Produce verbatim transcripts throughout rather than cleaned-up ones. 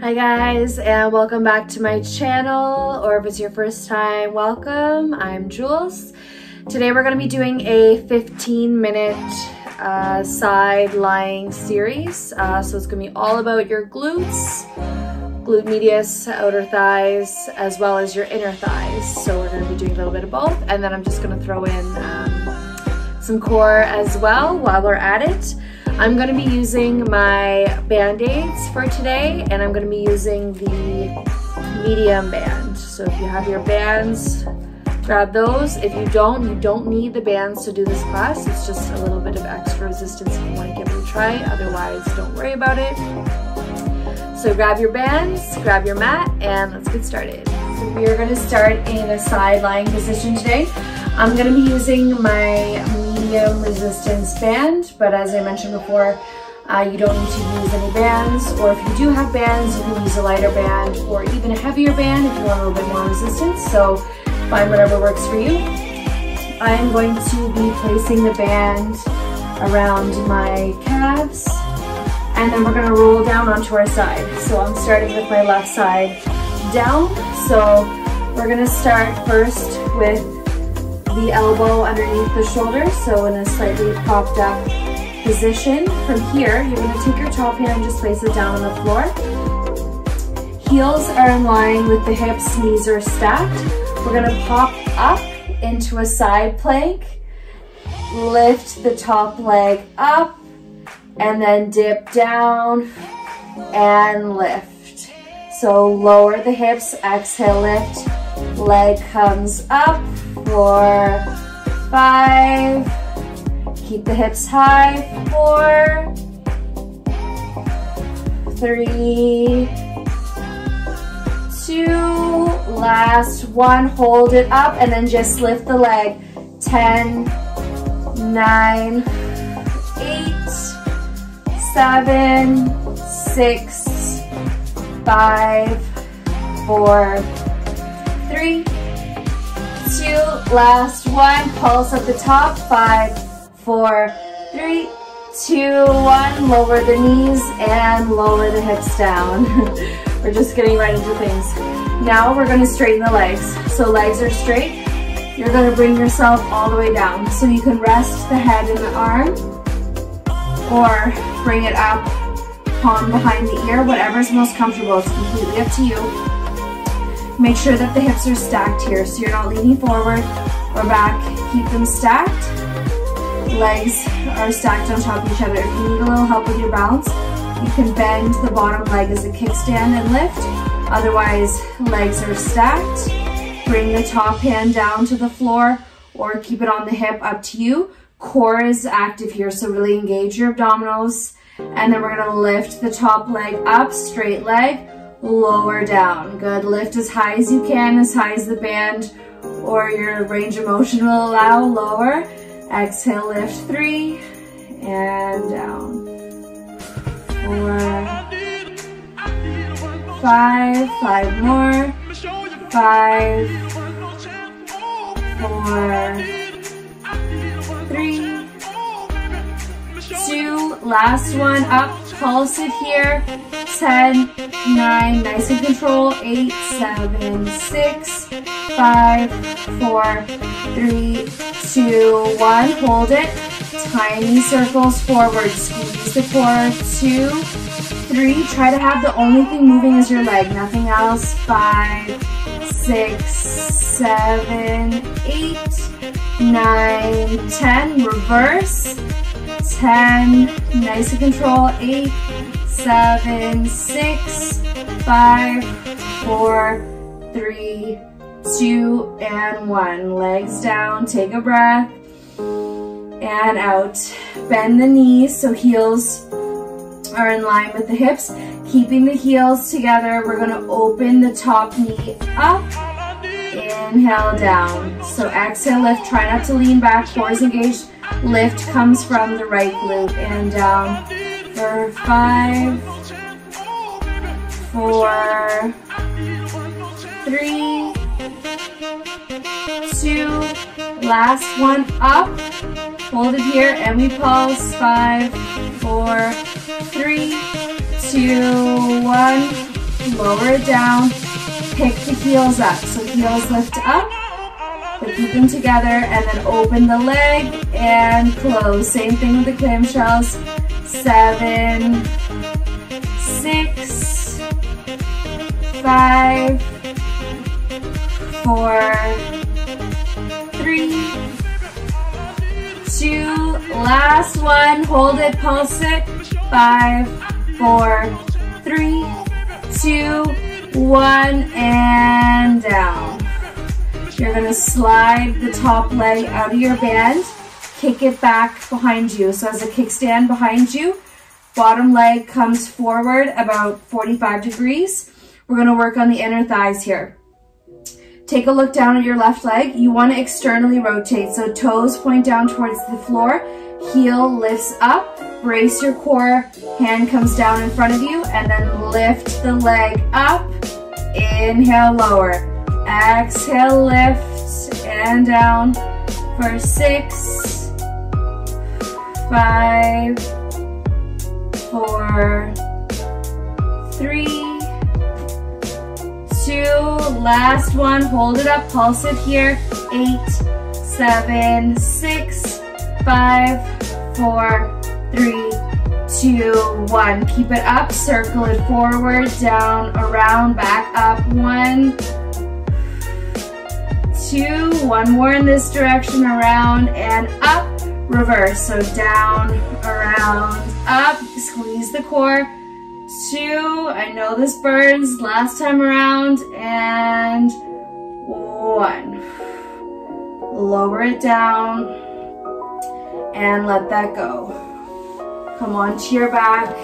Hi guys, and welcome back to my channel, or if it's your first time, welcome. I'm Jules. Today we're going to be doing a fifteen minute uh, side lying series. Uh, so it's going to be all about your glutes, glute medius, outer thighs, as well as your inner thighs. So we're going to be doing a little bit of both, and then I'm just going to throw in um, some core as well while we're at it. I'm going to be using my Band-Aids for today, and I'm going to be using the medium band. So if you have your bands, grab those. If you don't, you don't need the bands to do this class. It's just a little bit of extra resistance if you want to give it a try. Otherwise, don't worry about it. So grab your bands, grab your mat, and let's get started. So we are going to start in a side lying position today. I'm going to be using my medium resistance band, but as I mentioned before, uh, you don't need to use any bands, or if you do have bands, you can use a lighter band or even a heavier band if you want a little bit more resistance. So find whatever works for you. I am going to be placing the band around my calves, and then we're going to roll down onto our side. So I'm starting with my left side down. So we're going to start first with the elbow underneath the shoulder, so in a slightly propped up position. From here, you're going to take your top hand and just place it down on the floor. Heels are in line with the hips, knees are stacked. We're going to pop up into a side plank, lift the top leg up, and then dip down and lift. So lower the hips, exhale, lift, leg comes up, four, five, keep the hips high, four, three, two, last one, hold it up, and then just lift the leg, ten, nine, eight, seven, six, five, four, three, two, last one, pulse at the top, five, four, three, two, one, lower the knees and lower the hips down. We're just getting right into things. Now we're gonna straighten the legs. So legs are straight. You're gonna bring yourself all the way down. So you can rest the head in the arm or bring it up, palm behind the ear, whatever's most comfortable. It's completely up to you. Make sure that the hips are stacked here, so you're not leaning forward or back. Keep them stacked. Legs are stacked on top of each other. If you need a little help with your balance, you can bend the bottom leg as a kickstand and lift. Otherwise, legs are stacked. Bring the top hand down to the floor or keep it on the hip, up to you. Core is active here, so really engage your abdominals. And then we're gonna lift the top leg up, straight leg, lower down. Good, lift as high as you can, as high as the band or your range of motion will allow. Lower, exhale, lift, three, and down, four, five, five more, five, four, three, two, last one, up, pulse it here, ten, nine, nice and control, eight, seven, six, five, four, three, two, one, hold it, tiny circles forward, squeeze the core, two, three, try to have the only thing moving is your leg, nothing else, five, six, seven, eight, nine, ten, reverse, ten, nice and control, eight, seven, six, five, four, three, two, and one. Legs down, take a breath, and out. Bend the knees so heels are in line with the hips. Keeping the heels together, we're gonna open the top knee up, inhale down. So exhale, lift, try not to lean back, core is engaged. Lift comes from the right glute and down for five, four, three, two, last one up, hold it here and we pulse, five, four, three, two, one, lower it down, pick the heels up. So heels lift up, keep them together, and then open the leg and close. Same thing with the clamshells. Seven, six, five, four, three, two, last one, hold it, pulse it. Five, four, three, two, one, and down. You're gonna slide the top leg out of your band, kick it back behind you. So as a kickstand behind you, bottom leg comes forward about forty-five degrees. We're gonna work on the inner thighs here. Take a look down at your left leg. You wanna externally rotate, so toes point down towards the floor, heel lifts up, brace your core, hand comes down in front of you, and then lift the leg up, inhale, lower. Exhale, lift, and down for six, five, four, three, two, last one, hold it up, pulse it here, eight, seven, six, five, four, three, two, one. Keep it up, circle it forward, down, around, back up, one, two, one more in this direction, around and up, reverse. So down, around, up, squeeze the core, two, I know this burns, last time around, and one. Lower it down and let that go. Come onto your back,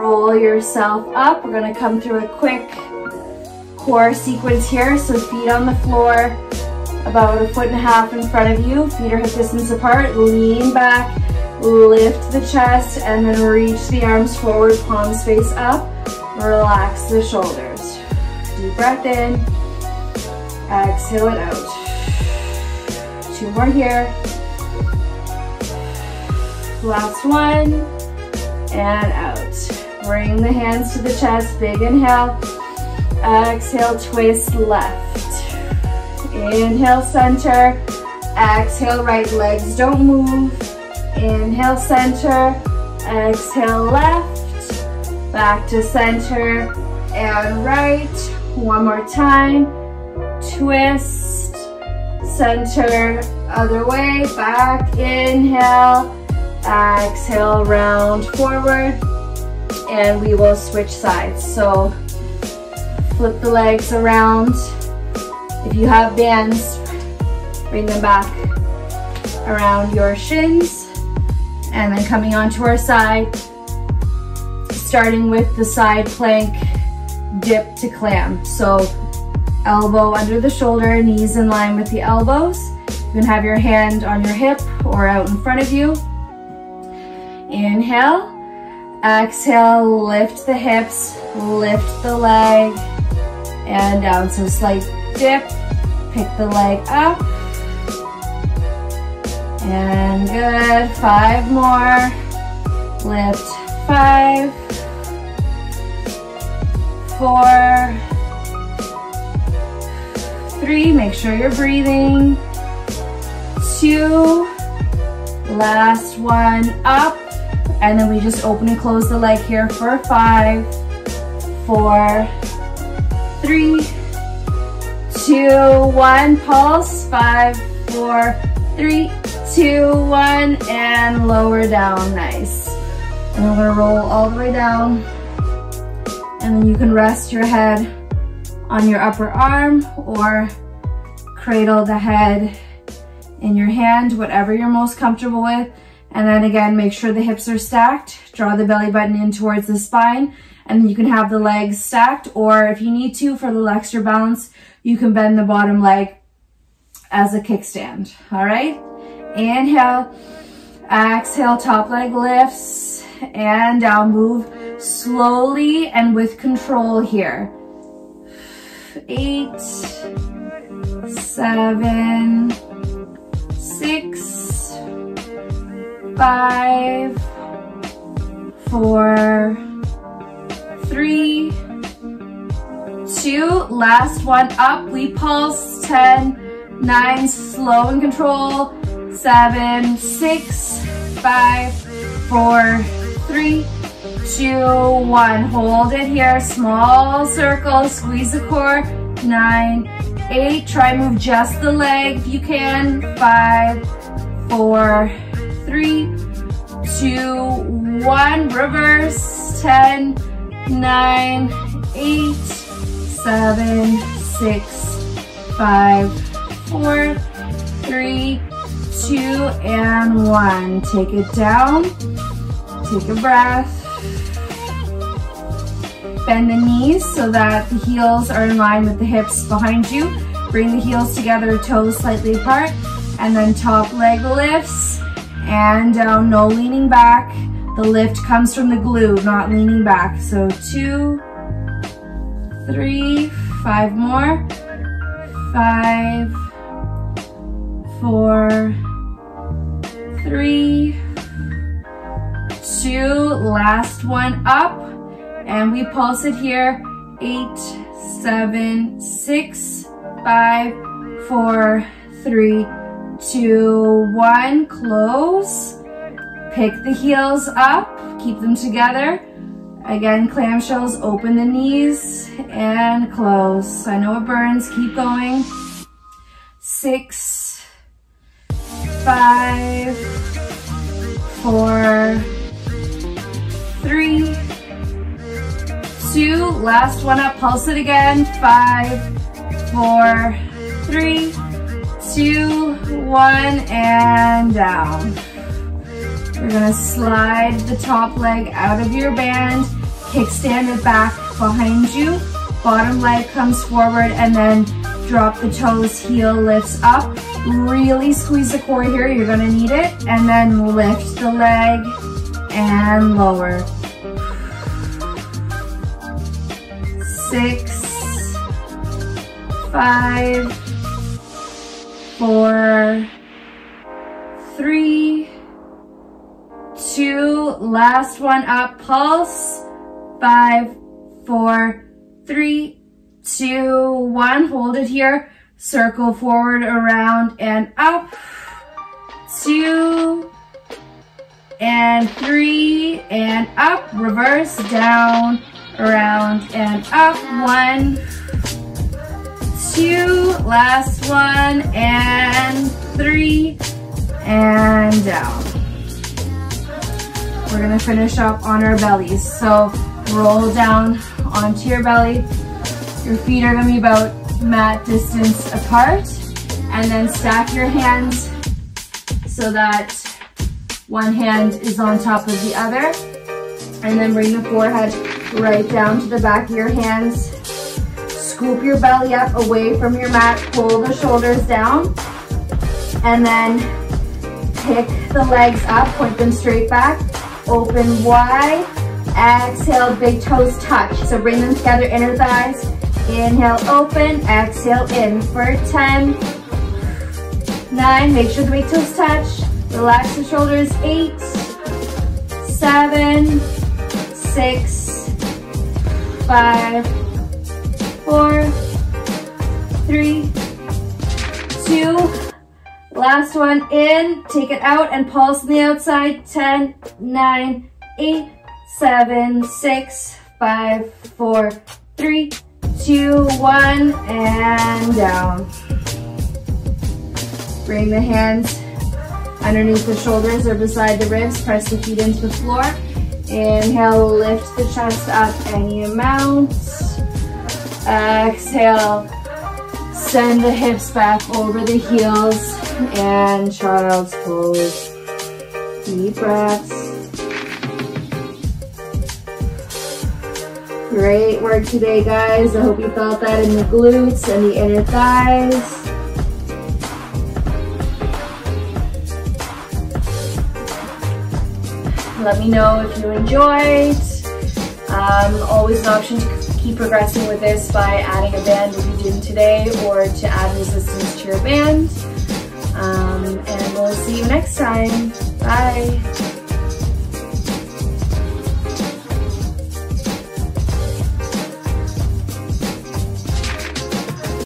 roll yourself up. We're gonna come through a quick core sequence here, so feet on the floor, about a foot and a half in front of you, feet are hip distance apart, lean back, lift the chest, and then reach the arms forward, palms face up, relax the shoulders. Deep breath in, exhale it out. Two more here. Last one, and out. Bring the hands to the chest, big inhale. Exhale, twist left. Inhale, center. Exhale, right, legs don't move. Inhale, center. Exhale, left. Back to center and right. One more time. Twist, center, other way. Back, inhale. Exhale, round forward. And we will switch sides. So flip the legs around. If you have bands, bring them back around your shins. And then coming onto our side, starting with the side plank, dip to clam. So elbow under the shoulder, knees in line with the elbows. You can have your hand on your hip or out in front of you. Inhale, exhale, lift the hips, lift the leg, and down. So slight dip, pick the leg up, and good. Five more, lift, five, four, three, make sure you're breathing, two, last one, up, and then we just open and close the leg here for five, four, three, two, one, pulse, five, four, three, two, one, and lower down, nice. And we're gonna roll all the way down, and then you can rest your head on your upper arm or cradle the head in your hand, whatever you're most comfortable with. And then again, make sure the hips are stacked, draw the belly button in towards the spine, and you can have the legs stacked, or if you need to, for a little extra balance, you can bend the bottom leg as a kickstand, all right? Inhale, exhale, top leg lifts, and down, move slowly and with control here. Eight, seven, six, five, four, three, two, last one up, we pulse, ten, nine, slow and control, seven, six, five, four, three, two, one. Hold it here, small circle, squeeze the core, nine, eight, try move just the leg if you can, five, four, three, two, one, reverse, ten, nine, eight, seven, six, five, four, three, two, and one. Take it down, take a breath. Bend the knees so that the heels are in line with the hips behind you. Bring the heels together, toes slightly apart, and then top leg lifts and down, no leaning back. The lift comes from the glue, not leaning back. So two, three, five more, five, four, three, two, last one up, and we pulse it here, eight, seven, six, five, four, three, two, one, close. Pick the heels up, keep them together. Again, clamshells, open the knees and close. I know it burns, keep going. Six, five, four, three, two, last one up, pulse it again. Five, four, three, two, one, and down. You're gonna slide the top leg out of your band, kickstand it back behind you, bottom leg comes forward, and then drop the toes, heel lifts up. Really squeeze the core here, you're gonna need it, and then lift the leg and lower. Six, five, four, three, two, last one up, pulse, five, four, three, two, one, hold it here, circle forward, around, and up, two, and three, and up, reverse, down, around, and up, one, two, last one, and three, and down. We're gonna finish up on our bellies. So roll down onto your belly. Your feet are gonna be about mat distance apart. And then stack your hands so that one hand is on top of the other. And then bring the forehead right down to the back of your hands. Scoop your belly up away from your mat. Pull the shoulders down. And then pick the legs up, point them straight back. Open wide, exhale, big toes touch. So bring them together, inner thighs. Inhale, open, exhale, in for ten, nine, make sure the big toes touch. Relax the shoulders, eight, seven, six, five, four, three, two, last one in, take it out and pulse on the outside. ten, nine, eight, seven, six, five, four, three, two, one, and down. Bring the hands underneath the shoulders or beside the ribs. Press the feet into the floor. Inhale, lift the chest up any amount. Exhale, send the hips back over the heels. And child's pose. Deep breaths. Great work today, guys. I hope you felt that in the glutes and the inner thighs. Let me know if you enjoyed. Um, always an option to keep progressing with this by adding a band if you didn't today, or to add resistance to your band. Um, and we'll see you next time. Bye.